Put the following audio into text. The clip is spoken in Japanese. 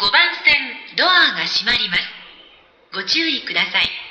5番線ドアが閉まります。ご注意ください。